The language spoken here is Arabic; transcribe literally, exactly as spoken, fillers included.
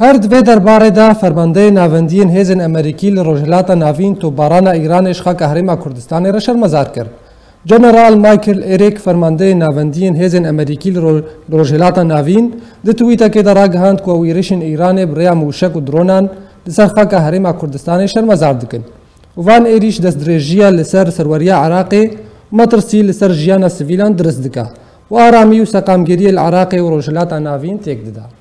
هر دوی درباره دا فرمانده ناوندین هیزن امریکی لروجلاتا ناوین تو بارانا ایرانش خاک اهرم کردستان را شرمزار کرد. جنرال مایکل ایریک فرمانده ناوندین هیزن امریکی لروجلاتا ناوین ده توییتا که در آگهاند که او ایرشن ایران برای موشک و درونان لسر خاک اهرم کردستان شرمزار دکن. وان ایریش دست درجیه لسر سروریا عراقی مترسی لسر جیانا سویلان درست دکه و آرامی و سقامگیری العراقی و روجلاتا ناوین تیک داده.